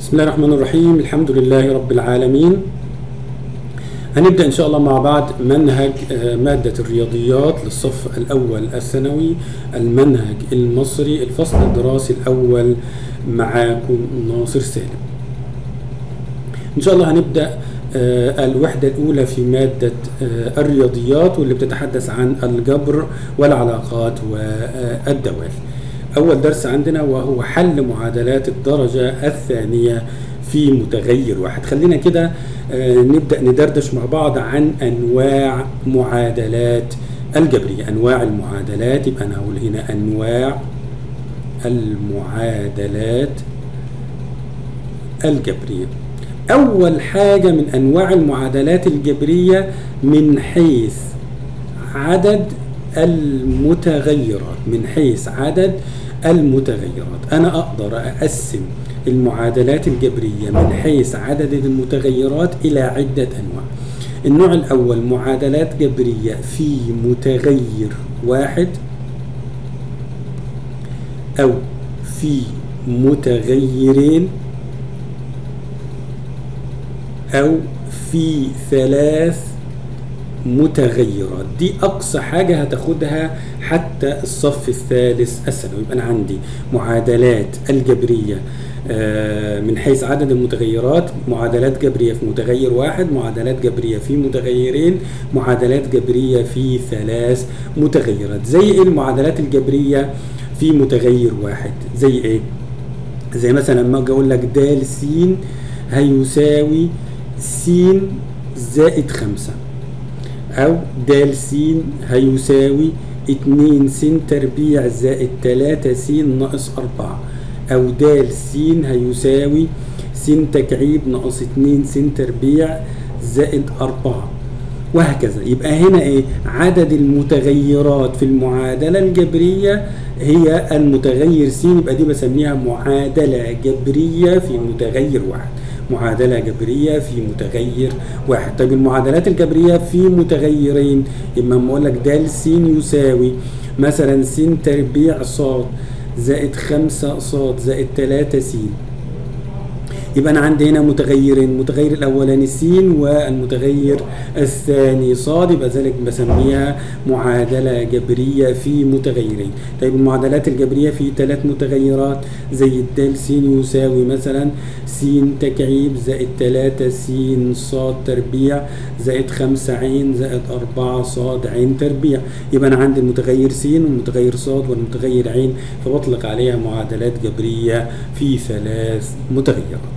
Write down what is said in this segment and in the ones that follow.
بسم الله الرحمن الرحيم. الحمد لله رب العالمين. هنبدأ إن شاء الله مع بعض منهج مادة الرياضيات للصف الأول الثانوي، المنهج المصري، الفصل الدراسي الأول. معاكم ناصر سالم. إن شاء الله هنبدأ الوحدة الأولى في مادة الرياضيات، واللي بتتحدث عن الجبر والعلاقات والدوال. أول درس عندنا وهو حل معادلات الدرجة الثانية في متغير واحد. خلينا كده نبدأ ندردش مع بعض عن أنواع معادلات الجبرية، أنواع المعادلات. يبقى أنا هقول هنا أنواع المعادلات الجبرية. أول حاجة من أنواع المعادلات الجبرية من حيث عدد المتغيرات، من حيث عدد المتغيرات. أنا أقدر أقسم المعادلات الجبرية من حيث عدد المتغيرات إلى عدة أنواع. النوع الأول معادلات جبرية في متغير واحد أو في متغيرين أو في ثلاث متغيرات. دي أقصى حاجة هتاخدها حتى الصف الثالث الثانوي. يبقى أنا عندي معادلات الجبرية من حيث عدد المتغيرات، معادلات جبرية في متغير واحد، معادلات جبرية في متغيرين، معادلات جبرية في ثلاث متغيرات. زي إيه المعادلات الجبرية في متغير واحد؟ زي إيه؟ زي مثلا لما أجي أقول لك د س هيساوي س زائد 5، أو د س هيساوي 2 س تربيع زائد 3 س ناقص 4، أو د س هيساوي س تكعيب ناقص 2 س تربيع زائد 4، وهكذا. يبقى هنا ايه؟ عدد المتغيرات في المعادلة الجبرية هي المتغير س. يبقى دي بسميها معادلة جبرية في متغير واحد، معادلة جبرية في متغير واحد. طيب المعادلات الجبرية في متغيرين، اما اقول لك د س يساوي مثلا س تربيع ص زائد 5 ص زائد 3 س، يبقى انا عندي هنا متغيرين، المتغير الاولاني س والمتغير الثاني ص، يبقى ذلك بسميها معادله جبريه في متغيرين. طيب المعادلات الجبريه في ثلاث متغيرات زي د س يساوي مثلا س تكعيب زائد 3 س ص تربيع زائد 5 ع زائد 4 ص ع تربيع، يبقى انا عندي المتغير س والمتغير ص والمتغير ع، فبطلق عليها معادلات جبريه في ثلاث متغيرات.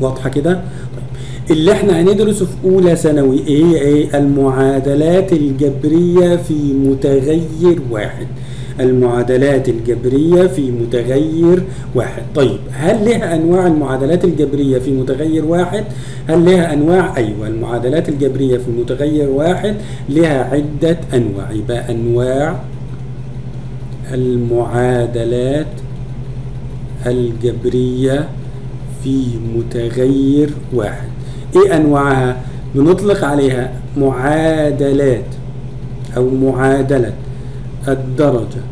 واضحه كده؟ طيب اللي احنا هندرسه في اولى ثانوي ايه؟ المعادلات الجبريه في متغير واحد، المعادلات الجبريه في متغير واحد. طيب هل لها انواع المعادلات الجبريه في متغير واحد؟ هل لها انواع؟ ايوه، المعادلات الجبريه في متغير واحد لها عده انواع. يبقى انواع المعادلات الجبريه في متغير واحد. ايه انواعها؟ بنطلق عليها معادلات او معادلة الدرجة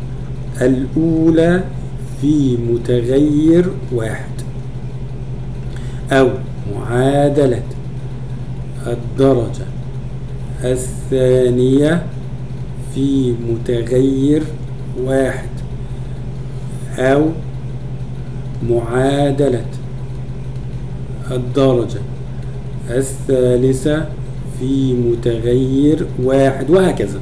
الاولى في متغير واحد، او معادلة الدرجة الثانية في متغير واحد، او معادلة الدرجة الثالثة في متغير واحد، وهكذا.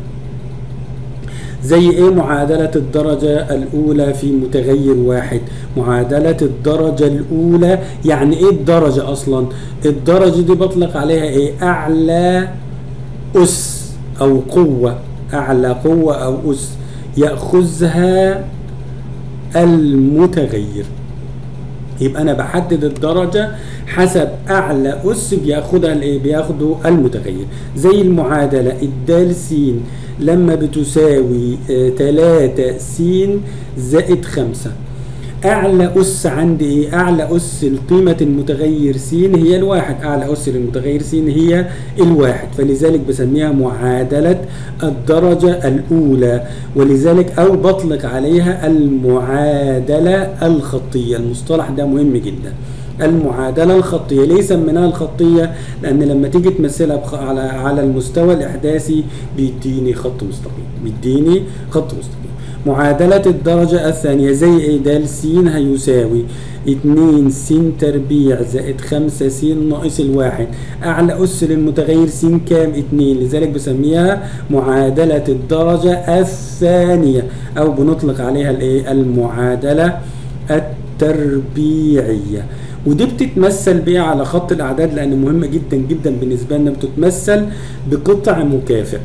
زي ايه معادلة الدرجة الأولى في متغير واحد؟ معادلة الدرجة الأولى، يعني ايه الدرجة أصلا؟ الدرجة دي بطلق عليها ايه؟ أعلى أس أو قوة، أعلى قوة أو أس يأخذها المتغير. يبقى انا بحدد الدرجه حسب اعلى اس بياخدها الايه؟ بياخده المتغير. زي المعادله الد س لما بتساوي 3 س زائد 5، اعلى اس عندي ايه؟ اعلى اس لقيمه المتغير س هي الواحد، اعلى اس للمتغير س هي الواحد، فلذلك بسميها معادله الدرجه الاولى، ولذلك او بطلق عليها المعادله الخطيه. المصطلح ده مهم جدا، المعادله الخطيه. ليه سميناها الخطيه؟ لان لما تيجي تمثلها على المستوى الاحداثي بيديني خط مستقيم، بيديني خط مستقيم. معادله الدرجه الثانيه زي ايه؟ د س هيساوي 2 س تربيع زائد 5 س ناقص الواحد، اعلى اس للمتغير س كام؟ 2، لذلك بسميها معادله الدرجه الثانيه او بنطلق عليها الايه؟ المعادله التربيعيه. ودي بتتمثل بيه على خط الاعداد لان مهمه جدا جدا بالنسبه لنا، بتتمثل بقطع مكافئ.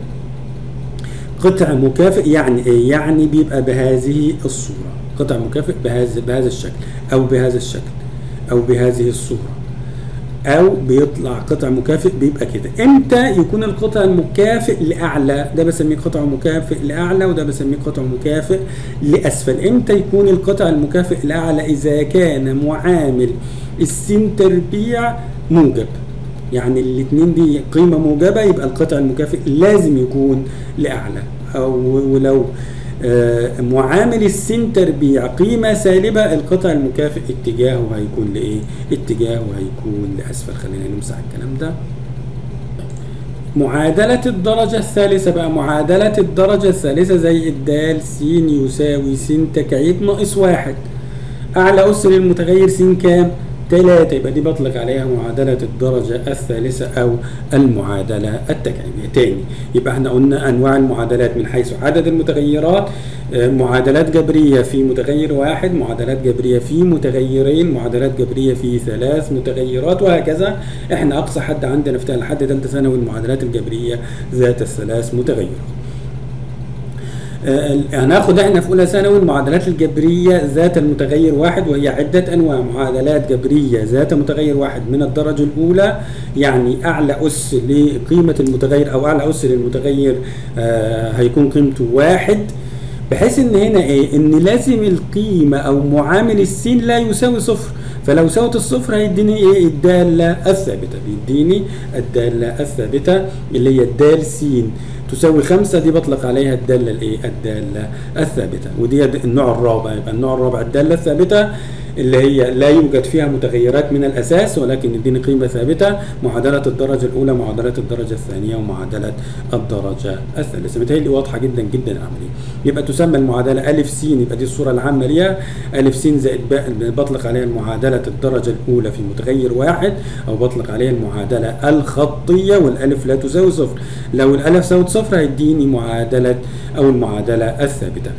قطع مكافئ يعني ايه؟ يعني بيبقى بهذه الصوره، قطع مكافئ بهذا الشكل او بهذا الشكل او بهذه الصوره، او بيطلع قطع مكافئ بيبقى كده. امتى يكون القطع المكافئ لاعلى؟ ده بسميه قطع مكافئ لاعلى وده بسميه قطع مكافئ لاسفل. امتى يكون القطع المكافئ لاعلى؟ اذا كان معامل السين تربيع موجب، يعني الاثنين دي قيمه موجبه يبقى القطع المكافئ لازم يكون لاعلى، او ولو معامل السين تربيع قيمه سالبه القطع المكافئ اتجاهه هيكون لايه؟ اتجاهه هيكون لاسفل. خلينا نمسح الكلام ده. معادله الدرجه الثالثه بقى، معادله الدرجه الثالثه زي الدال س يساوي س تكعيب ناقص واحد، اعلى اس للمتغير س كام؟ 3، يبقى دي بطلق عليها معادلة الدرجة الثالثة أو المعادلة التكعيبية. تاني يبقى احنا قلنا أنواع المعادلات من حيث عدد المتغيرات، معادلات جبرية في متغير واحد، معادلات جبرية في متغيرين، معادلات جبرية في 3 متغيرات، وهكذا. احنا أقصى حد عندنا في لحد ثالثة ثانوي المعادلات الجبرية ذات ال3 متغيرات. هناخد احنا في اولى ثانوي المعادلات الجبريه ذات المتغير واحد، وهي عده انواع. معادلات جبريه ذات متغير واحد من الدرجه الاولى، يعني اعلى اس لقيمه المتغير او اعلى اس للمتغير هيكون قيمته واحد، بحيث ان هنا ايه؟ ان لازم القيمه او معامل الس لا يساوي صفر، فلو ساوت الصفر هيديني ايه؟ الداله الثابته، بيديني الداله الثابته اللي هي الدال س تساوي 5، دي بطلق عليها الداله الايه؟ الداله الثابته. ودي النوع الرابع، يبقى النوع الرابع الداله الثابته اللي هي لا يوجد فيها متغيرات من الاساس ولكن يديني قيمه ثابته. معادله الدرجه الاولى، معادله الدرجه الثانيه، ومعادله الدرجه الثالثه. متهيألي واضحه جدا جدا العمليه. يبقى تسمى المعادله الف س، يبقى دي الصوره العامه ليها، الف س زائد بطلق عليها المعادله الدرجه الاولى في متغير واحد او بطلق عليها المعادله الخطيه، والالف لا تساوي صفر. لو الالف ساوت صفر هيديني معادله او المعادله الثابته.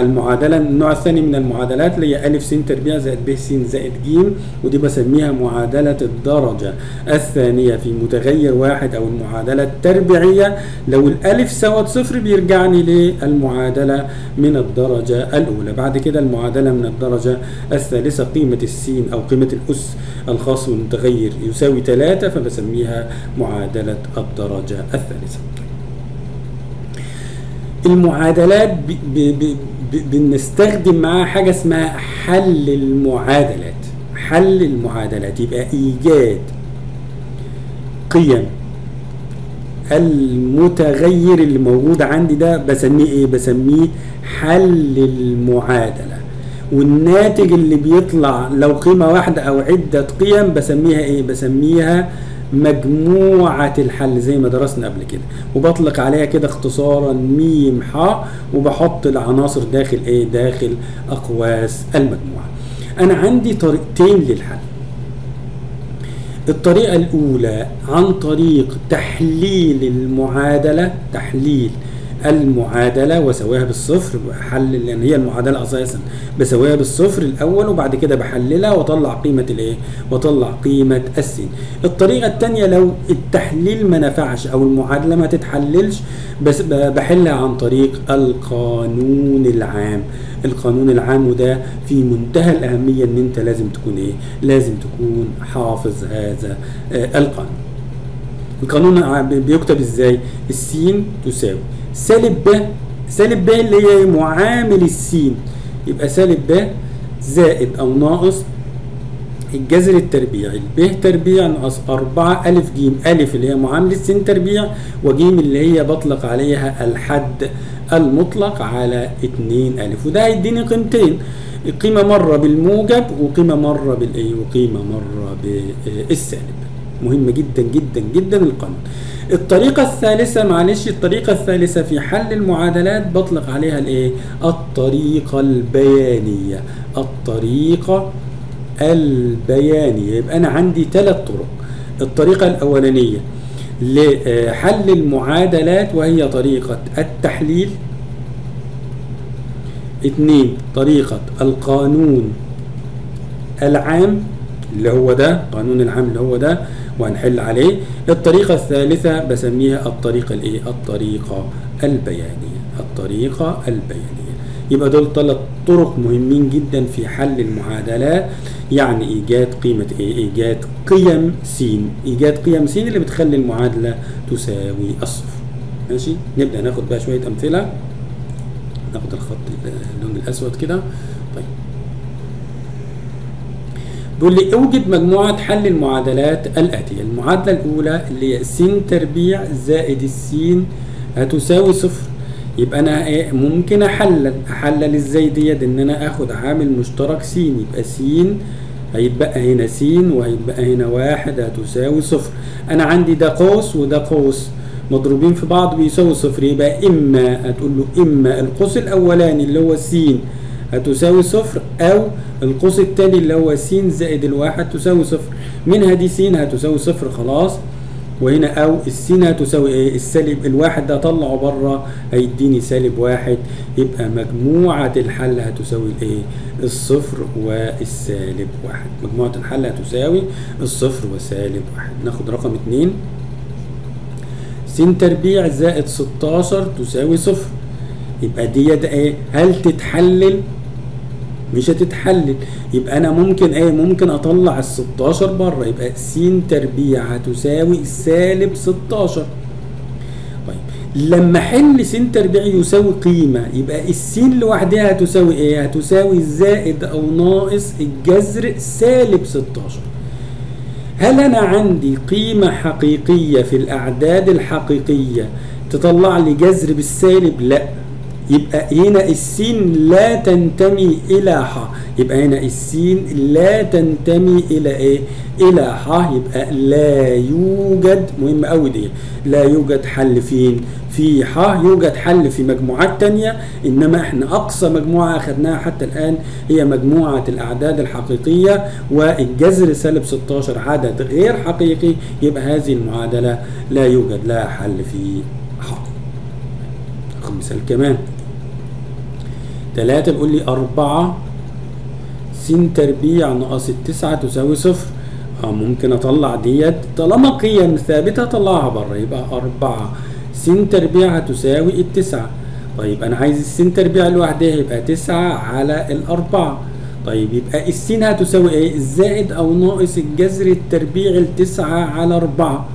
المعادله النوع الثاني من المعادلات اللي هي الف س تربيع زائد ب س زائد ج، ودي بسميها معادله الدرجه الثانيه في متغير واحد او المعادله التربيعيه. لو الالف ساوت صفر بيرجعني للمعادله من الدرجه الاولى. بعد كده المعادله من الدرجه الثالثه قيمه الس او قيمه الاس الخاص بالمتغير يساوي 3، فبسميها معادله الدرجه الثالثه. المعادلات بنستخدم معاها حاجه اسمها حل المعادلات. حل المعادلات يبقى ايجاد قيم المتغير اللي موجود عندي، ده بسميه ايه؟ بسميه حل المعادله. والناتج اللي بيطلع لو قيمه واحده او عده قيم بسميها ايه؟ بسميها مجموعة الحل زي ما درسنا قبل كده، وبطلق عليها كده اختصارا م ح، وبحط العناصر داخل ايه؟ داخل اقواس المجموعة. انا عندي طريقتين للحل. الطريقة الاولى عن طريق تحليل المعادلة، تحليل المعادلة وسواها بالصفر، بحل لان هي المعادلة اساسا بسواها بالصفر الاول وبعد كده بحللها واطلع قيمة الايه؟ واطلع قيمة السين. الطريقة الثانية لو التحليل ما نفعش او المعادلة ما تتحللش، بس بحلها عن طريق القانون العام. القانون العام وده في منتهى الأهمية، ان انت لازم تكون ايه؟ لازم تكون حافظ هذا القانون. القانون بيكتب ازاي؟ السين تساوي سالب ب، سالب ب اللي هي معامل السين، يبقى سالب ب زائد أو ناقص الجذر التربيعي ب تربيع ناقص 4 أ ج أ اللي هي معاملة س تربيع وج اللي هي بطلق عليها الحد المطلق على 2 أ، وده هيديني قيمتين، قيمة مرة بالموجب وقيمة مرة بالإيه وقيمة مرة بالسالب. مهمة جدا جدا جدا القانون. الطريقة الثالثة معلش الطريقة الثالثة في حل المعادلات بطلق عليها الإيه؟ الطريقة البيانية. الطريقة البيانية، يبقى أنا عندي 3 طرق. الطريقة الأولانية لحل المعادلات وهي طريقة التحليل. 2 طريقة القانون العام اللي هو ده، القانون العام اللي هو ده وهنحل عليه. الطريقة الثالثة بسميها الطريقة الايه؟ الطريقة البيانية. الطريقة البيانية. يبقى دول 3 طرق مهمين جدا في حل المعادلات، يعني ايجاد قيمة ايه؟ ايجاد قيم س، ايجاد قيم س اللي بتخلي المعادلة تساوي 0. ماشي؟ نبدأ ناخد بقى شوية أمثلة. ناخد الخط اللون الأسود كده. طيب بيقول لي اوجد مجموعة حل المعادلات الآتية. المعادلة الأولى اللي هي س تربيع زائد الس هتساوي 0. يبقى أنا إيه ممكن أحلل إزاي ديت؟ إن أنا آخد عامل مشترك س، يبقى س هيتبقى هنا س وهيتبقى هنا 1 هتساوي 0. أنا عندي ده قوس وده قوس مضروبين في بعض بيساوي 0، يبقى إما هتقول له إما القوس الأولاني اللي هو س هتساوي 0 أو القوس التاني اللي هو س زائد 1 تساوي 0. منها دي س هتساوي 0 خلاص، وهنا أو الس هتساوي إيه؟ السالب 1 ده طلعه بره هيديني سالب 1، يبقى مجموعة الحل هتساوي الإيه؟ 0 والسالب 1. مجموعة الحل هتساوي 0 وسالب 1. ناخد رقم 2. س تربيع زائد 16 تساوي 0. يبقى ديت ايه؟ هل تتحلل؟ مش هتتحلل. يبقى انا ممكن ايه؟ ممكن اطلع ال 16 بره، يبقى س تربيع هتساوي سالب 16. طيب لما احل س تربيع يساوي قيمه، يبقى الس لوحدها هتساوي ايه؟ هتساوي زائد او ناقص الجذر سالب 16. هل أنا عندي قيمة حقيقية في الأعداد الحقيقية تطلع لي جذر بالسالب؟ لا. يبقى هنا السين لا تنتمي إلى ح، يبقى هنا السين لا تنتمي إلى إيه؟ إلى ح، يبقى لا يوجد، مهم أوي دي، لا يوجد حل فين؟ في ح. يوجد حل في مجموعات تانية، إنما إحنا أقصى مجموعة أخدناها حتى الآن هي مجموعة الأعداد الحقيقية والجذر سالب 16 عدد غير حقيقي، يبقى هذه المعادلة لا يوجد لها حل في ح. آخد مثال كمان. 3 بيقول لي 4 س تربيع ناقص 9 تساوي 0. ممكن أطلع ديت طالما قيم ثابتة أطلعها بره، يبقى 4 س تربيع هتساوي 9. طيب أنا عايز الس تربيع لوحدها، يبقى 9 على 4. طيب يبقى الس هتساوي إيه؟ زائد أو ناقص الجذر التربيعي ال9 على 4.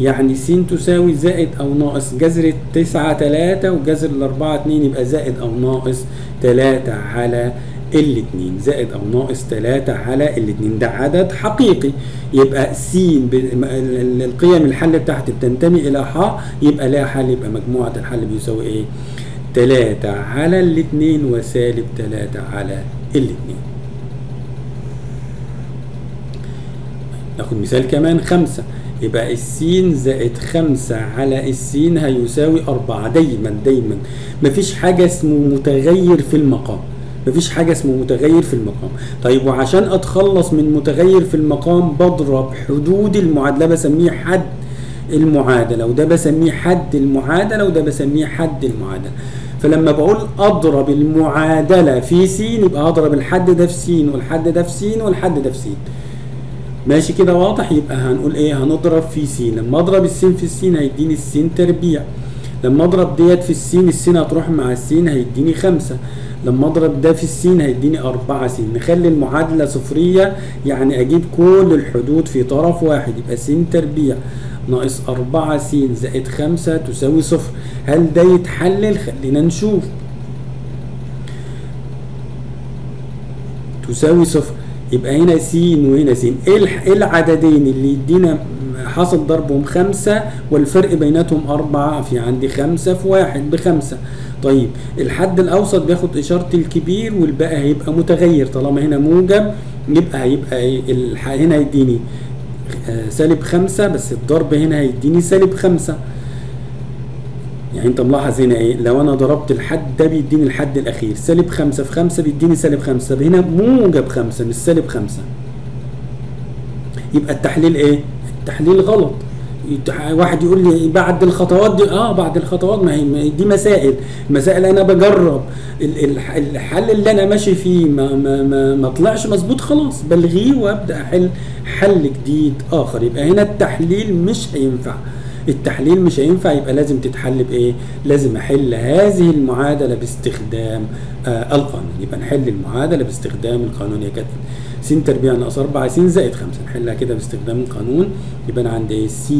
يعني س تساوي زائد أو ناقص جذر 9 3 وجذر 4 2، يبقى زائد أو ناقص 3 على ال2. زائد أو ناقص 3 على ال2 ده عدد حقيقي، يبقى س القيم الحل بتاعتي بتنتمي إلى ح، يبقى لها حل، يبقى مجموعة الحل بيساوي إيه؟ 3 على ال2 وسالب 3 على ال2. ناخد مثال كمان. 5 يبقى السين زائد 5 على السين هيساوي 4. دايما مفيش حاجة اسمه متغير في المقام، مفيش حاجة اسمه متغير في المقام. طيب وعشان أتخلص من متغير في المقام بضرب حدود المعادلة، بسميه حد المعادلة، وده بسميه حد المعادلة، وده بسميه حد المعادلة. فلما بقول أضرب المعادلة في س، يبقى هضرب الحد ده في س والحد ده في س والحد ده في س. ماشي كده واضح؟ يبقى هنقول ايه؟ هنضرب في س. لما اضرب السين في السين هيديني السين تربيع. لما اضرب ديت في السين، السين هتروح مع السين هيديني 5. لما اضرب ده في السين هيديني 4 س. نخلي المعادلة صفرية، يعني اجيب كل الحدود في طرف واحد، يبقى س تربيع ناقص 4 س زائد 5 تساوي 0. هل ده يتحلل؟ خلينا نشوف. تساوي صفر. يبقى هنا س وهنا س، العددين اللي يدينا حصل ضربهم 5 والفرق بيناتهم 4، في عندي 5 في 1 ب5. طيب الحد الاوسط بياخد اشاره الكبير والباقي هيبقى متغير، طالما هنا موجب يبقى هيبقى ايه؟ هنا هيديني سالب 5 بس الضرب هنا هيديني سالب 5. يعني انت ملاحظ هنا ايه؟ لو انا ضربت الحد ده بيديني الحد الاخير سالب 5 في 5 بيديني سالب 5، هنا موجب 5 مش سالب 5. يبقى التحليل ايه؟ التحليل غلط. واحد يقول لي بعد الخطوات دي، بعد الخطوات، ما هي دي مسائل، مسائل انا بجرب الحل اللي انا ماشي فيه، ما طلعش مظبوط خلاص بلغيه وابدا احل حل جديد اخر. يبقى هنا التحليل مش هينفع، التحليل مش هينفع، يبقى لازم تتحل بايه؟ لازم احل هذه المعادله باستخدام القانون. يبقى نحل المعادله باستخدام القانون يا كابتن. س تربيع ناقص 4 س زائد 5 نحلها كده باستخدام القانون. يبقى انا عندي ايه؟ س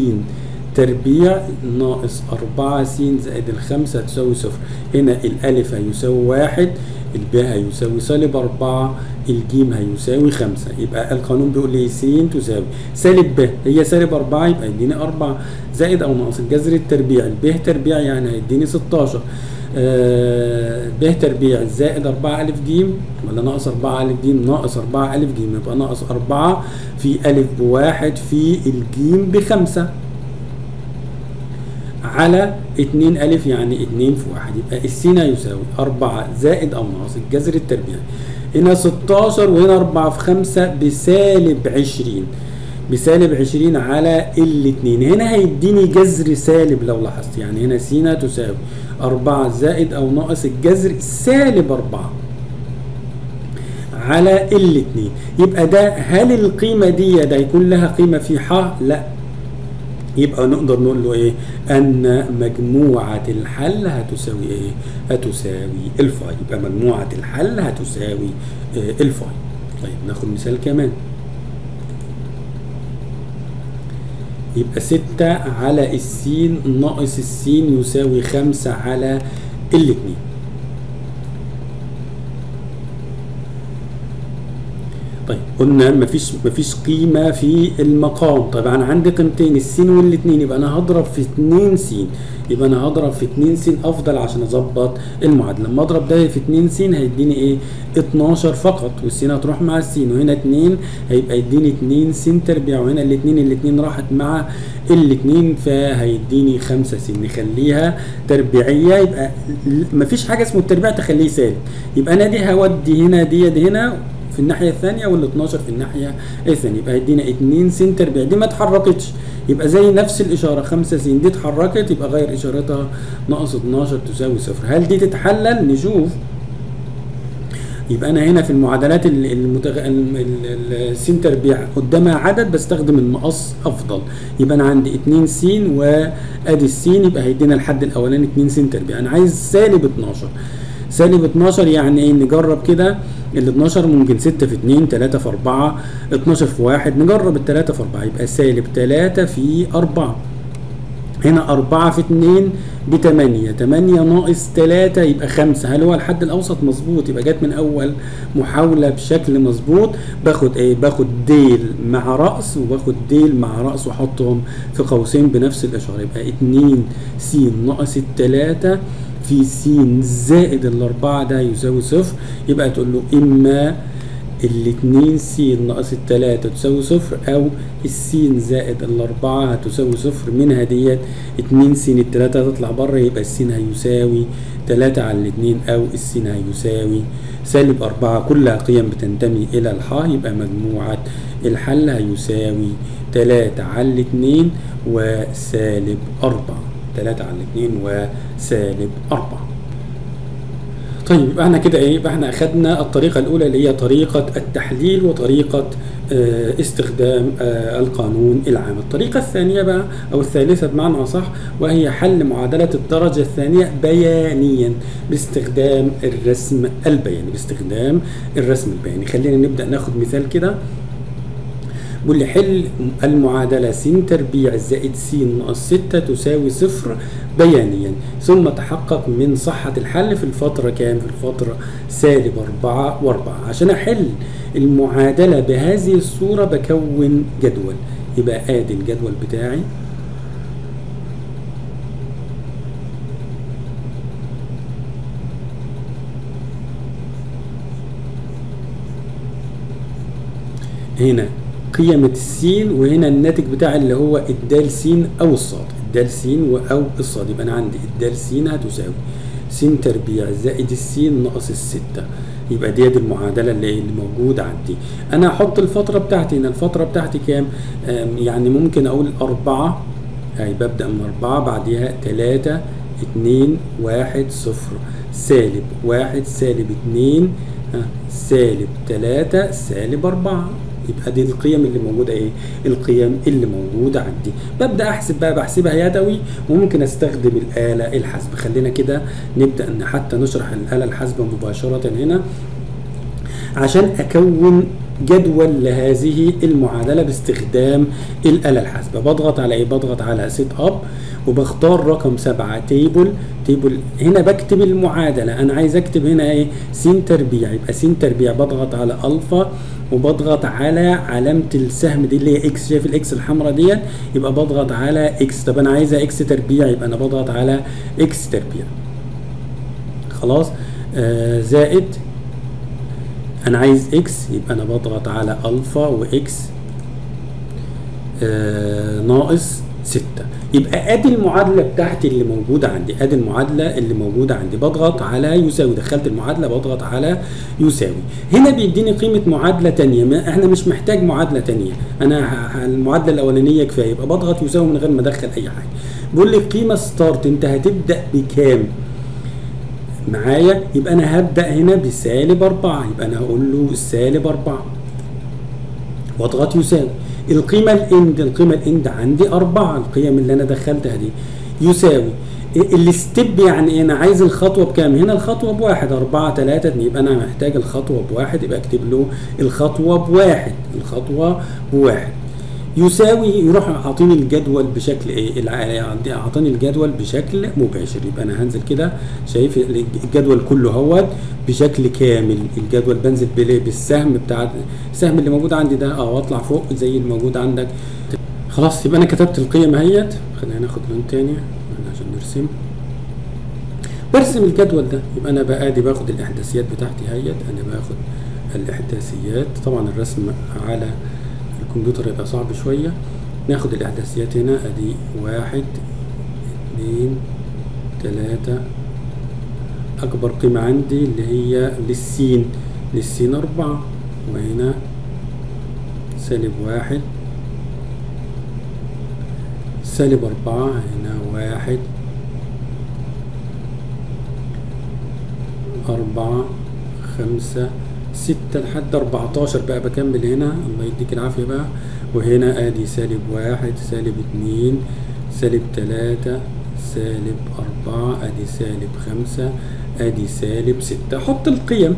تربيع ناقص 4 س زائد الخمسه تساوي صفر. هنا الالف هيساوي 1، الباء هيساوي سالب 4، الجيم هيساوي 5. يبقى القانون بيقول لي س تساوي سالب ب، هي سالب 4 يبقى يديني 4 زائد او ناقص الجذر التربيع، الب تربيع يعني هيديني 16. ب تربيع زائد 4 ألف ج ولا ناقص 4 ألف ج؟ ناقص 4 ألف ج، يبقى ناقص 4 في ألف ب1 في الجيم ب5 على 2 ألف، يعني 2 في 1. يبقى السين هيساوي 4 زائد أو ناقص الجذر التربيعي، هنا 16 وهنا 4 في 5 بسالب 20، بسالب 20 على الاثنين. هنا هيديني جذر سالب لو لاحظت، يعني هنا س تساوي 4 زائد او ناقص الجذر سالب 4 على الاثنين. يبقى ده، هل القيمه دي ده يكون لها قيمه في ح؟ لا. يبقى نقدر نقول له ايه؟ ان مجموعه الحل هتساوي ايه؟ هتساوي الفاي. يبقى مجموعه الحل هتساوي الفاي. طيب ناخد مثال كمان. يبقى 6 على الس ناقص الس يساوي 5 على الاثنين. طيب قلنا مفيش قيمه في المقام، طبعا انا عندي قيمتين الس والاثنين، يبقى انا هضرب في 2 س، يبقى انا هضرب في 2 س افضل عشان اظبط المعادله. لما اضرب ده في 2 س هيديني ايه؟ 12 فقط، والس هتروح مع الس، وهنا 2 هيبقى يديني 2 س تربيع، وهنا الاثنين راحت مع الاثنين فهيديني 5 س. نخليها تربيعيه، يبقى مفيش حاجه اسمه التربيع تخليه سالب. يبقى انا دي هودي هنا دي هنا في الناحيه الثانيه وال 12 في الناحيه الثانيه، يبقى هيدينا 2 س تربيع. دي ما اتحركتش، يبقى زي نفس الاشاره 5 س، دي اتحركت يبقى غير اشارتها ناقص 12 تساوي صفر. هل دي تتحلل؟ نشوف. يبقى انا هنا في المعادلات س تربيع قدامها عدد بستخدم المقص افضل. يبقى انا عندي 2 س وادي الس، يبقى هيدينا الحد الاولاني 2 س تربيع. انا عايز سالب 12، سالب 12 يعني ايه؟ نجرب كده ال 12، ممكن 6 في 2، 3 في 4، 12 في 1، نجرب ال 3 في 4. يبقى سالب 3 في 4، هنا 4 في 2 ب 8، 8 ناقص 3 يبقى 5. هل هو الحد الاوسط؟ مظبوط، يبقى جت من اول محاوله بشكل مظبوط. باخد ايه؟ باخد ديل مع راس وباخد ديل مع راس واحطهم في قوسين بنفس الاشاره. يبقى 2 س ناقص 3 في س زائد الأربعة ده يساوي صفر. يبقى تقول له إما الاتنين س ناقص التلاتة تساوي صفر، أو الس زائد الأربعة هتساوي صفر. منها ديت 2 س، التلاتة تطلع بره، يبقى الس هيساوي 3 على الاتنين، أو الس هيساوي سالب 4. كلها قيم بتنتمي إلى الحا. يبقى مجموعة الحل هيساوي 3 على الاتنين وسالب 4. 3 على 2 وسالب 4. طيب يبقى احنا كده ايه؟ يبقى احنا اخدنا الطريقه الاولى اللي هي طريقه التحليل وطريقه استخدام القانون العام. الطريقه الثانيه بقى او الثالثه بمعنى اصح، وهي حل معادله الدرجه الثانيه بيانيا باستخدام الرسم البياني. خلينا نبدا ناخد مثال كده. بيقول لي حل المعادلة س تربيع زائد س ناقص 6 تساوي 0 بيانيا، ثم تحقق من صحة الحل في الفترة كام؟ في الفترة سالب 4 و4. عشان أحل المعادلة بهذه الصورة بكون جدول، يبقى آدي الجدول بتاعي هنا قيمة السين وهنا الناتج بتاع اللي هو الدال س أو الصاد، الدال س أو الصاد، يبقى أنا عندي الدال س هتساوي س تربيع زائد الس ناقص 6، يبقى دي المعادلة اللي موجودة عندي. أنا هحط الفترة بتاعتي هنا، الفترة بتاعتي كام؟ يعني ممكن أقول 4، يعني ببدأ من 4 بعديها 3 2 1 0 سالب 1 سالب 2 سالب 3 سالب 4، يبقى دي القيم اللي موجوده ايه؟ القيم اللي موجوده عندي. ببدا احسب بقى، بحسبها يدوي وممكن استخدم الاله الحاسبه. خلينا كده نبدا ان حتى نشرح الاله الحاسبه مباشره هنا عشان اكون جدول لهذه المعادله باستخدام الاله الحاسبه. بضغط على ايه؟ بضغط على سيت اب وبختار رقم 7 تيبل. هنا بكتب المعادله، انا عايز اكتب هنا ايه؟ س تربيع، يبقى س تربيع بضغط على الفا وبضغط على علامه السهم دي اللي هي اكس، شايف الاكس الحمراء ديت، يبقى بضغط على اكس. طب انا عايزها اكس تربيع، يبقى انا بضغط على اكس تربيع خلاص. زائد انا عايز اكس، يبقى انا بضغط على الفا واكس ناقص 6، يبقى ادي المعادله بتاعتي اللي موجوده عندي، ادي المعادله اللي موجوده عندي. بضغط على يساوي، دخلت المعادله، بضغط على يساوي، هنا بيديني قيمه معادله ثانيه. ما احنا مش محتاج معادله ثانيه، انا المعادله الاولانيه كفايه، يبقى بضغط يساوي من غير ما ادخل اي حاجه. بيقول لي قيمه ستارت، انت هتبدا بكام معايا؟ يبقى انا هبدا هنا بسالب 4، يبقى انا هقول له سالب 4 واضغط يساوي. القيمه الاند، القيمه الاند عندي 4، القيم اللي انا دخلتها دي يساوي الستيب، يعني انا عايز الخطوه بكام؟ هنا الخطوه بواحد، 4 3 2، يبقى انا محتاج الخطوه بواحد، يبقى اكتب له الخطوه بواحد، الخطوه بواحد يساوي. يروح عاطيني الجدول بشكل ايه؟ عاطيني الجدول بشكل مباشر، يبقى انا هنزل كده شايف الجدول كله اهوت بشكل كامل. الجدول بنزل بالسهم بتاع السهم اللي موجود عندي ده واطلع فوق زي اللي موجود عندك خلاص. يبقى انا كتبت القيم اهيت. خلينا ناخد لون تاني عشان نرسم، برسم الجدول ده. يبقى انا بقى ادي باخد الاحداثيات بتاعتي اهيت، انا باخد الاحداثيات. طبعا الرسم على الكمبيوتر يبقى صعب شويه، ناخد الاحداثيات هنا. ادي 1 2 3، اكبر قيمه عندي اللي هي للسين، للسين 4، وهنا سالب 1 سالب 4، هنا 1 4 5 6 لحد 14 بقى، بكمل هنا. الله يديك العافية بقى. وهنا ادي سالب 1 سالب 2 سالب 3 سالب 4، ادي سالب 5، ادي سالب 6. حط القيم.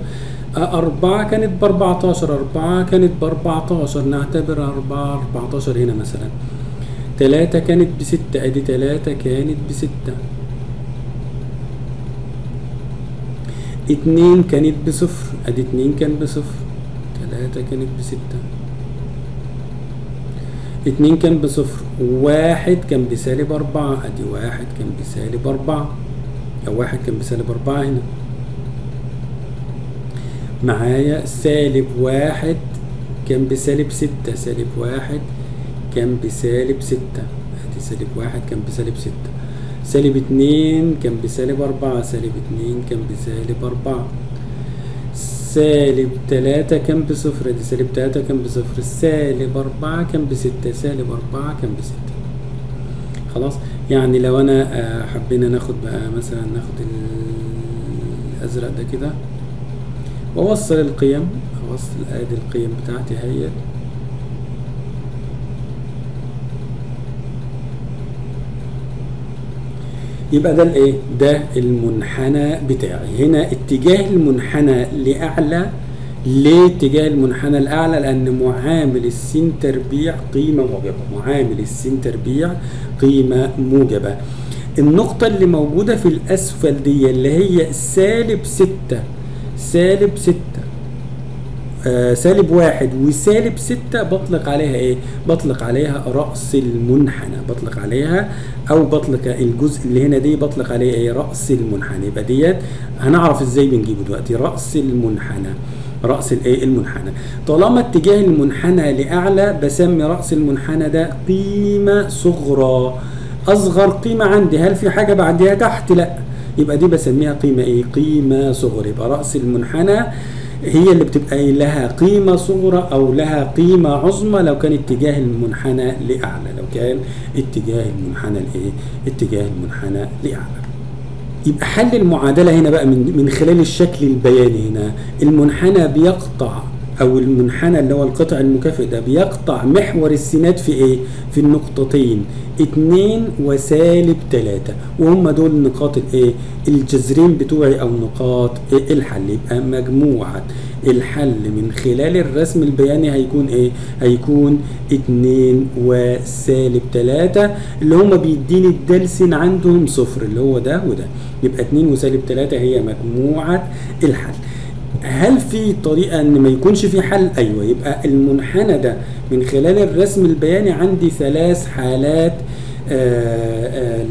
4 كانت ب 14، 4 كانت ب 14، نعتبر 4 14 هنا مثلا. 3 كانت ب 6، ادي 3 كانت ب 6. 2 كانت بصفر، ادي 2 كان بصفر. 3 كانت بستة، 2 كان بصفر. 1 كان بسالب 4، ادي 1 كان بسالب 4، او 1 كان بسالب 4 هنا معايا. سالب 1 كان بسالب 6، سالب 1 كان بسالب 6، ادي سالب 1 كان بسالب 6. سالب 2 كان بسالب 4، سالب 2 كان بسالب 4. سالب 3 كان بصفر، ادي سالب 3 كان بصفر. سالب 4 كان بستة، سالب 4 كان بستة خلاص. يعني لو انا حبينا ناخد بقى مثلا، ناخد الازرق ده كده واوصل القيم، اوصل ادي القيم بتاعتي اهي. يبقى ده الايه؟ ده المنحنى بتاعي. هنا اتجاه المنحنى لاعلى ليه اتجاه المنحنى الاعلى؟ لان معامل السين تربيع قيمه موجبه، معامل السين تربيع قيمه موجبه. النقطه اللي موجوده في الاسفل دي اللي هي سالب 6 سالب 6 سالب 1 وسالب 6 بطلق عليها ايه؟ بطلق عليها رأس المنحنى، بطلق عليها او بطلق الجزء اللي هنا دي بطلق عليه ايه؟ رأس المنحنى. يبقى ديت هنعرف ازاي بنجيبه دلوقتي، رأس المنحنى، رأس الايه؟ المنحنى. طالما اتجاه المنحنى لأعلى بسمي رأس المنحنى ده قيمة صغرى، أصغر قيمة عندي، هل في حاجة بعديها تحت؟ لأ، يبقى دي بسميها قيمة ايه؟ قيمة صغرى. يبقى رأس المنحنى هي اللي بتبقى لها قيمة صغرى أو لها قيمة عظمى لو كان اتجاه المنحنى لأعلى، لو كان اتجاه المنحنى لإيه؟ اتجاه المنحنى لأعلى. يبقى حل المعادلة هنا بقى من خلال الشكل البياني هنا، المنحنى بيقطع أو المنحنى اللي هو القطع المكافئ ده بيقطع محور السينات في إيه؟ في النقطتين 2 وسالب 3، وهم دول نقاط الايه؟ الجذرين بتوعي او نقاط الحل. يبقى مجموعة الحل من خلال الرسم البياني هيكون ايه؟ هيكون 2 وسالب 3 اللي هم بيديني الدلسن عندهم صفر اللي هو ده وده. يبقى 2 وسالب 3 هي مجموعة الحل. هل في طريقة ان ما يكونش في حل؟ ايوه، يبقى المنحنى ده من خلال الرسم البياني عندي 3 حالات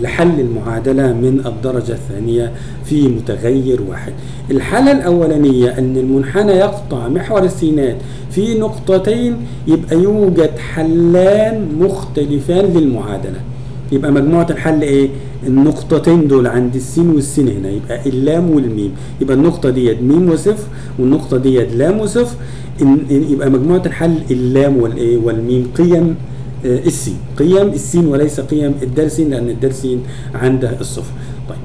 لحل المعادلة من الدرجة الثانية في متغير واحد. الحالة الأولانية أن المنحنى يقطع محور السينات في نقطتين، يبقى يوجد حلان مختلفان للمعادلة، يبقى مجموعة الحل ايه؟ النقطتين دول عند السين والسين هنا، يبقى اللام والميم، يبقى النقطة ديت ميم وصفر والنقطة ديت لام وصفر، يبقى مجموعة الحل اللام والايه؟ والميم، قيم السين، قيم السين وليس قيم الدالسين لأن الدالسين عندها الصفر. طيب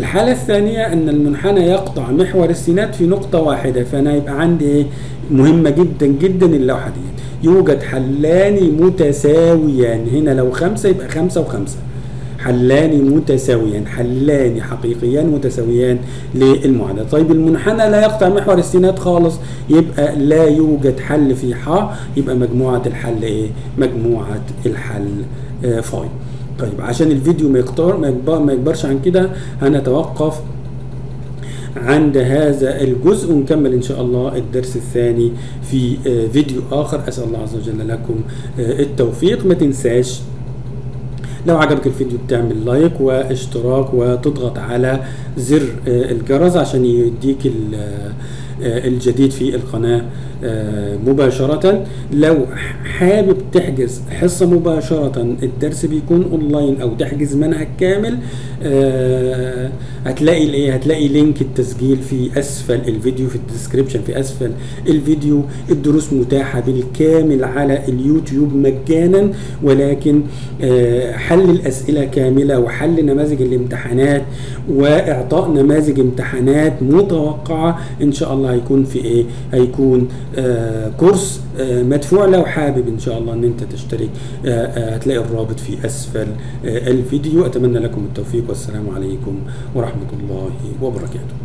الحالة الثانية أن المنحنى يقطع محور السينات في نقطة واحدة، فأنا يبقى عندي ايه؟ مهمة جدا جدا اللوحة ديت، يوجد حلان متساويان، هنا لو 5 يبقى 5 و5، حلان متساويان، حلان حقيقيان متساويان للمعادلة. طيب المنحنى لا يقطع محور السينات خالص، يبقى لا يوجد حل في ح، يبقى مجموعة الحل ايه؟ مجموعة الحل فاي. طيب عشان الفيديو ما يكبرش عن كده هنتوقف عند هذا الجزء، ونكمل إن شاء الله الدرس الثاني في فيديو آخر. أسأل الله عز وجل لكم التوفيق. ما تنساش لو عجبك الفيديو بتعمل لايك واشتراك وتضغط على زر الجرس عشان يديك الجديد في القناة مباشرة. لو حابب تحجز حصة مباشرة، الدرس بيكون اونلاين، او تحجز منهج كامل، هتلاقي لينك التسجيل في اسفل الفيديو، في الديسكريبشن في اسفل الفيديو. الدروس متاحة بالكامل على اليوتيوب مجانا، ولكن حل الاسئلة كاملة وحل نماذج الامتحانات واعطاء نماذج امتحانات متوقعة ان شاء الله هيكون في ايه؟ هيكون كورس مدفوع. لو حابب ان شاء الله ان انت تشترك هتلاقي الرابط في اسفل الفيديو. اتمنى لكم التوفيق، والسلام عليكم ورحمة الله وبركاته.